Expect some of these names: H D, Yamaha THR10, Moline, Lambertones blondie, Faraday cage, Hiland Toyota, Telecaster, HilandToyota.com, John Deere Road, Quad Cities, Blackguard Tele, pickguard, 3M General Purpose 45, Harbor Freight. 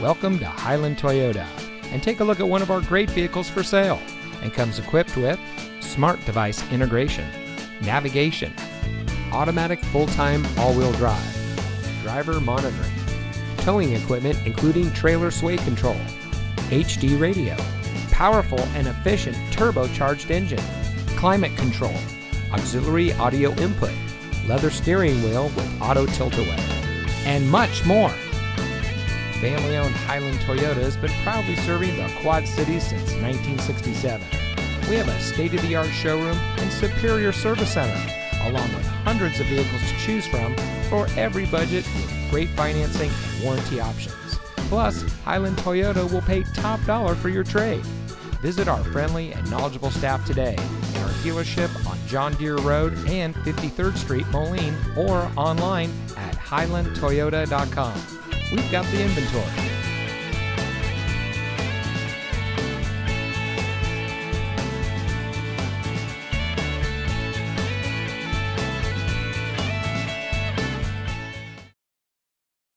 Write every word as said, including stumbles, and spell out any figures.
Welcome to Hiland Toyota, and take a look at one of our great vehicles for sale, and comes equipped with smart device integration, navigation, automatic full-time all-wheel drive, driver monitoring, towing equipment including trailer sway control, H D radio, powerful and efficient turbocharged engine, climate control, auxiliary audio input, leather steering wheel with auto tilt-away, and much more. Family-owned Hiland Toyota has been proudly serving the Quad Cities since nineteen sixty-seven. We have a state-of-the-art showroom and superior service center, along with hundreds of vehicles to choose from for every budget with great financing and warranty options. Plus, Hiland Toyota will pay top dollar for your trade. Visit our friendly and knowledgeable staff today in our dealership on John Deere Road and fifty-third Street, Moline, or online at Hiland Toyota dot com. We've got the inventory.